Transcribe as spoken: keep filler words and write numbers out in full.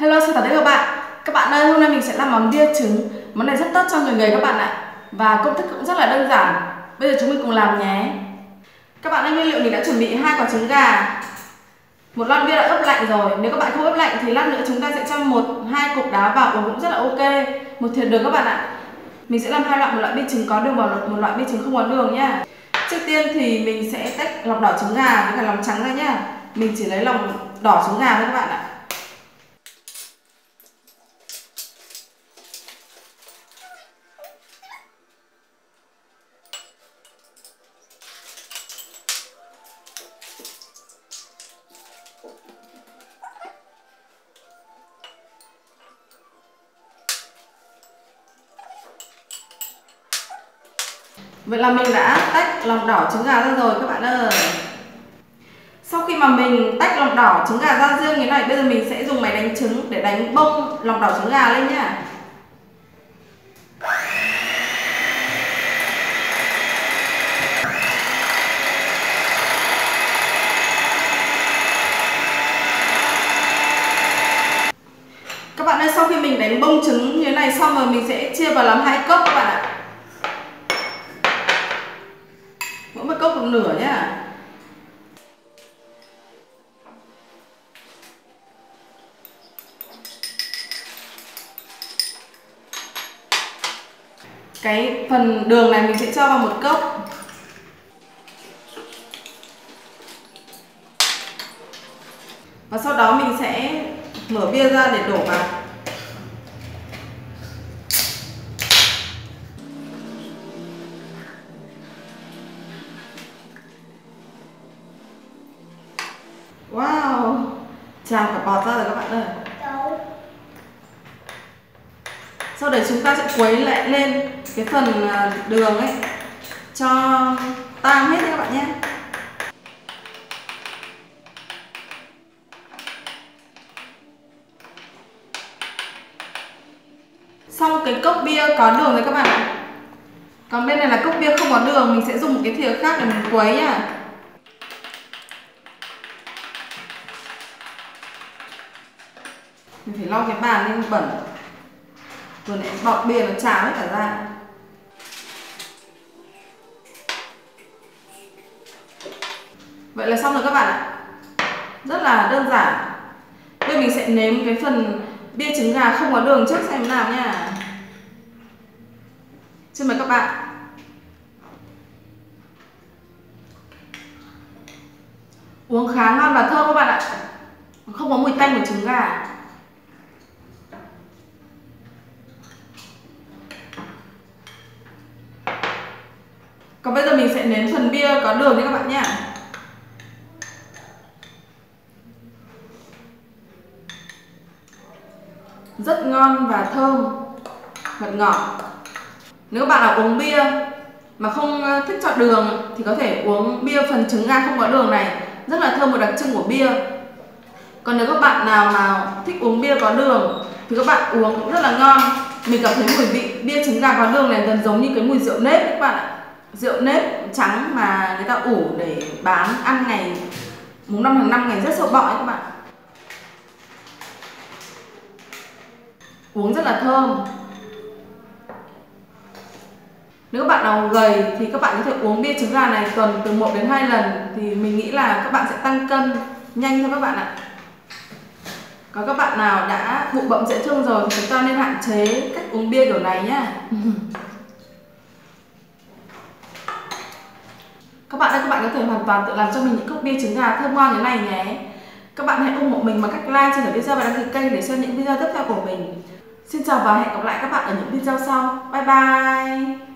Hello, xin chào tất cả các bạn. Các bạn ơi, hôm nay mình sẽ làm món bia trứng. Món này rất tốt cho người gầy các bạn ạ. Và công thức cũng rất là đơn giản. Bây giờ chúng mình cùng làm nhé. Các bạn ơi, nguyên liệu mình đã chuẩn bị hai quả trứng gà, một lon bia đã ướp lạnh rồi. Nếu các bạn không ướp lạnh thì lát nữa chúng ta sẽ cho một hai cục đá vào uống cũng rất là ok. Một thìa đường các bạn ạ. Mình sẽ làm hai loại, một loại bia trứng có đường và một loại bia trứng không có đường nhá. Trước tiên thì mình sẽ tách lòng đỏ trứng gà với cả lòng trắng ra nhá. Mình chỉ lấy lòng đỏ trứng gà thôi các bạn ạ. Vậy là mình đã tách lòng đỏ trứng gà ra rồi các bạn ơi. Sau khi mà mình tách lòng đỏ trứng gà ra riêng như này, bây giờ mình sẽ dùng máy đánh trứng để đánh bông lòng đỏ trứng gà lên nha. Các bạn ơi, sau khi mình đánh bông trứng như thế này xong rồi, mình sẽ chia vào làm hai cốc các bạn ạ. Mỗi một cốc một nửa nhá. Cái phần đường này mình sẽ cho vào một cốc. Và sau đó mình sẽ mở bia ra để đổ vào. Wow, tràn cả bọt ra rồi các bạn ơi. Sau đấy chúng ta sẽ quấy lại lên cái phần đường ấy cho tan hết các bạn nhé. Xong cái cốc bia có đường rồi các bạn ạ. Còn bên này là cốc bia không có đường, mình sẽ dùng một cái thìa khác để mình quấy nhá. Mình phải lau cái bàn lên bẩn, vừa nãy bọt bia nó trào hết cả ra. Vậy là xong rồi các bạn ạ. Rất là đơn giản. Bây giờ mình sẽ nếm cái phần bia trứng gà không có đường trước xem nào nha. Xin mời các bạn. Uống khá ngon và thơm các bạn ạ. Không có mùi tanh của trứng gà. Còn bây giờ mình sẽ nếm phần bia có đường nha các bạn nhé. Rất ngon và thơm, ngọt ngọt. Nếu các bạn nào uống bia mà không thích chọn đường thì có thể uống bia phần trứng gà không có đường này, rất là thơm, một đặc trưng của bia. Còn nếu các bạn nào nào thích uống bia có đường thì các bạn uống cũng rất là ngon. Mình cảm thấy mùi vị bia trứng gà có đường này gần giống như cái mùi rượu nếp các bạn ạ. Rượu nếp trắng mà người ta ủ để bán ăn ngày mùng năm tháng năm, ngày rất sâu bọ các bạn. Uống rất là thơm. Nếu các bạn nào gầy thì các bạn có thể uống bia trứng gà này tuần từ một đến hai lần thì mình nghĩ là các bạn sẽ tăng cân nhanh thôi các bạn ạ. Còn các bạn nào đã bụng bậm dễ thương rồi thì chúng ta nên hạn chế cách uống bia kiểu này nhá. Các bạn ơi, các bạn có thể hoàn toàn tự làm cho mình những cốc bia trứng gà thơm ngon như này nhé. Các bạn hãy ủng hộ mình bằng cách like, chia sẻ video và đăng ký kênh để xem những video tiếp theo của mình. Xin chào và hẹn gặp lại các bạn ở những video sau. Bye bye!